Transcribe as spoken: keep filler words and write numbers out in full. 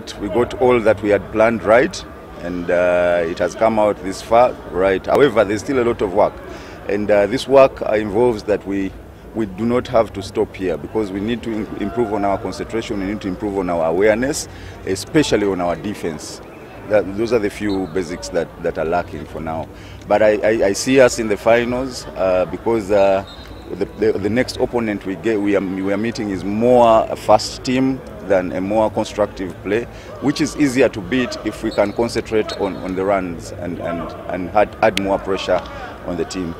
got we got all that we had planned right, and uh, it has come out this far right. However, there's still a lot of work, and uh, this work involves that we we do not have to stop here, because we need to improve on our concentration, we need to improve on our awareness, especially on our defense. That, those are the few basics that, that are lacking for now. But I, I, I see us in the finals uh, because uh, the, the, the next opponent we get, we are, we are meeting is more a fast team than a more constructive play, which is easier to beat if we can concentrate on, on the runs and, and, and add, add more pressure on the team.